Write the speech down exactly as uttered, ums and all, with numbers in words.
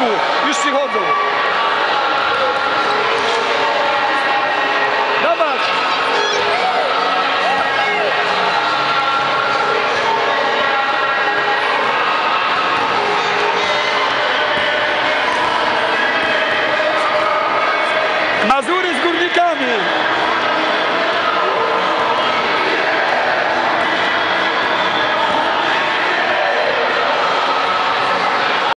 ataku. Już przychodzą.